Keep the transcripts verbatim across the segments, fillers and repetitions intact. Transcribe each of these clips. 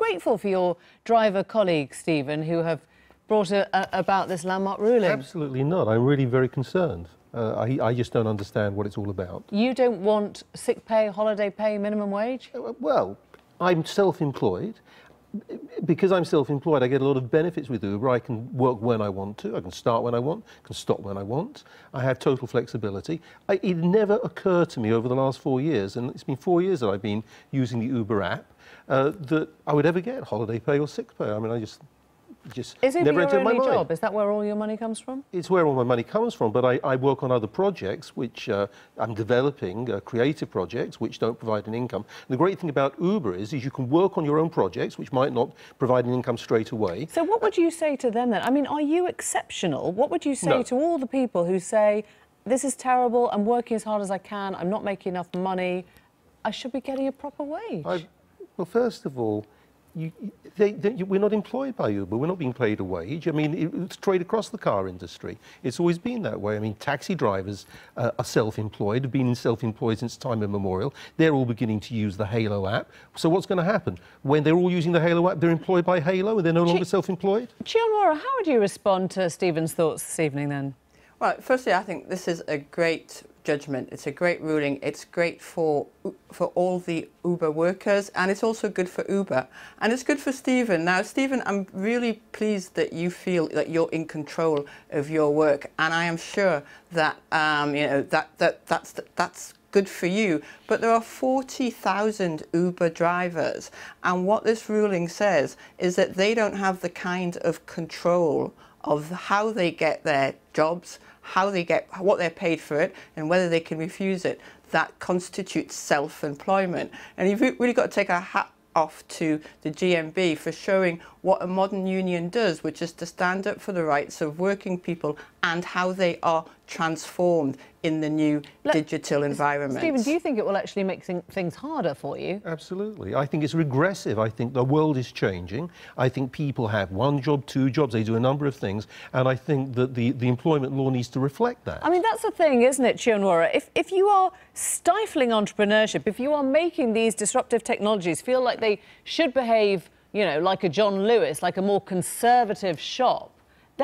grateful for your driver colleagues, Stephen, who have brought a, a, about this landmark ruling. Absolutely not. I'm really very concerned. Uh, I, I just don't understand what it's all about. You don't want sick pay, holiday pay, minimum wage? Well, I'm self-employed. Because I'm self-employed, I get a lot of benefits with Uber. I can work when I want to, I can start when I want, I can stop when I want. I have total flexibility. I, it never occurred to me over the last four years, and it's been four years that I've been using the Uber app, uh, that I would ever get holiday pay or sick pay. I mean, I just... Just is it never your only my job? Is that where all your money comes from? It's where all my money comes from, but I, I work on other projects which uh, I'm developing, uh, creative projects which don't provide an income. And the great thing about Uber is, is you can work on your own projects which might not provide an income straight away. So what would you say to them then? I mean, are you exceptional? What would you say no. to all the people who say, this is terrible, I'm working as hard as I can, I'm not making enough money, I should be getting a proper wage? I, well, first of all, You, they, they, you, we're not employed by Uber, we're not being paid a wage. I mean, it, it's trade across the car industry. It's always been that way. I mean, taxi drivers uh, are self-employed, have been self-employed since time immemorial. They're all beginning to use the Hailo app. So what's going to happen? When they're all using the Hailo app, they're employed by Hailo and they're no Chi longer self-employed? Chi Onwurah, how would you respond to Stephen's thoughts this evening then? Well, firstly, I think this is a great judgment. It's a great ruling. It's great for for all the Uber workers, and it's also good for Uber, and it's good for Stephen. Now, Stephen, I'm really pleased that you feel that you're in control of your work, and I am sure that um, you know that that that's that's. good for you, but there are forty thousand Uber drivers, and what this ruling says is that they don't have the kind of control of how they get their jobs, how they get what they're paid for it, and whether they can refuse it. That constitutes self-employment, and you've really got to take a hat off to the G M B for showing what a modern union does, which is to stand up for the rights of working people and how they are transformed in the new Let, digital environment. Stephen, do you think it will actually make things harder for you? Absolutely. I think it's regressive. I think the world is changing. I think people have one job, two jobs, they do a number of things, and I think that the, the employment law needs to reflect that. I mean, that's the thing, isn't it, Chi Onwurah? If, if you are stifling entrepreneurship, if you are making these disruptive technologies feel like they should behave, you know, like a John Lewis, like a more conservative shop,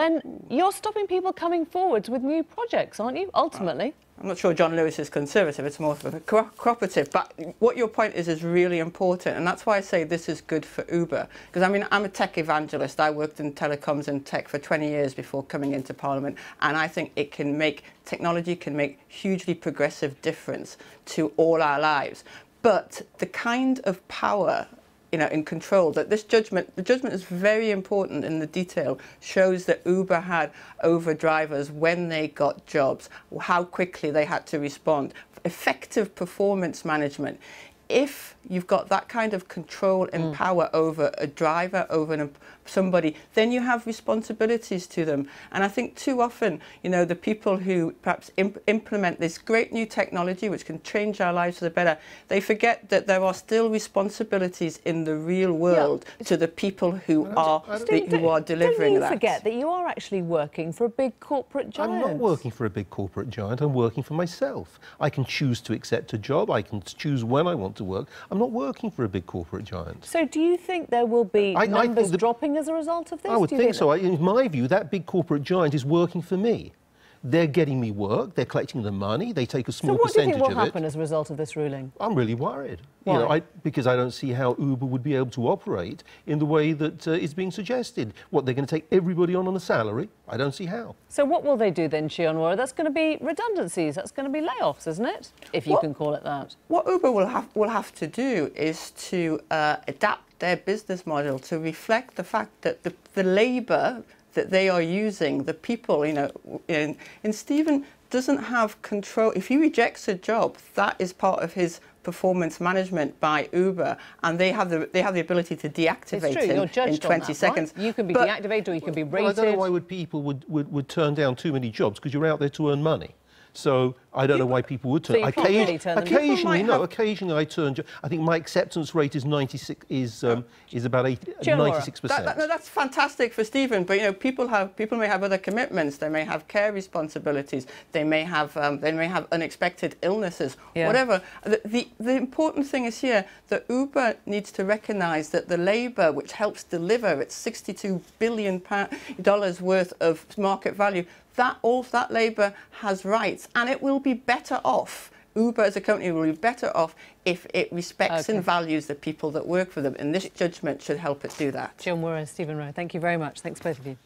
then you're stopping people coming forwards with new projects, aren't you, ultimately? I'm not sure John Lewis is conservative, it's more of a cooperative, but what your point is is really important, and that's why I say this is good for Uber, because I mean, I'm a tech evangelist. I worked in telecoms and tech for twenty years before coming into Parliament, and I think it can make, technology can make hugely progressive difference to all our lives. But the kind of power, you know, in control, that this judgment, the judgment is very important in the detail, shows that Uber had over drivers when they got jobs, how quickly they had to respond, effective performance management. If you've got that kind of control and mm. power over a driver, over an, somebody, then you have responsibilities to them. And I think too often, you know, the people who perhaps imp implement this great new technology, which can change our lives for the better, they forget that there are still responsibilities in the real world yeah. to the people who are the, who are delivering that. Don't you forget that you are actually working for a big corporate giant? I'm not working for a big corporate giant. I'm working for myself. I can choose to accept a job. I can choose when I want to work. I'm not working for a big corporate giant. So do you think there will be I, numbers I the, dropping as a result of this? I would think, think so. I, in my view, that big corporate giant is working for me. They're getting me work, they're collecting the money, they take a small percentage of it. So what do you think will happen as a result of this ruling? I'm really worried. Why? You know, I, because I don't see how Uber would be able to operate in the way that uh, is being suggested. What, they're going to take everybody on on a salary? I don't see how. So what will they do then, Chi Onwurah? That's going to be redundancies, that's going to be layoffs, isn't it? If you what, can call it that. What Uber will have, will have to do is to uh, adapt their business model to reflect the fact that the, the labour that they are using, the people, you know, and, and Stephen doesn't have control. If he rejects a job, that is part of his performance management by Uber, and they have the they have the ability to deactivate it's true, him you're judged in twenty on that, seconds. Right? You can be but, deactivated, or you can be rated. Well, I don't know why would people would, would, would turn down too many jobs, because you're out there to earn money. So I don't you, know why people would turn. So occasion, turn occasionally, no, have... occasionally I turn. I think my acceptance rate is ninety-six. Is um, is about ninety-six percent. That, that, no, that's fantastic for Stephen, but you know, people have people may have other commitments. They may have care responsibilities. They may have um, they may have unexpected illnesses. Yeah. Whatever. The, the the important thing is here that Uber needs to recognise that the labour which helps deliver its sixty-two billion dollars worth of market value, that all that labour has rights, and it will be better off. Uber as a company will be better off if it respects okay. and values the people that work for them, and this judgment should help it do that. Chi Onwurah and Stephen Rowe, thank you very much. Thanks both of you.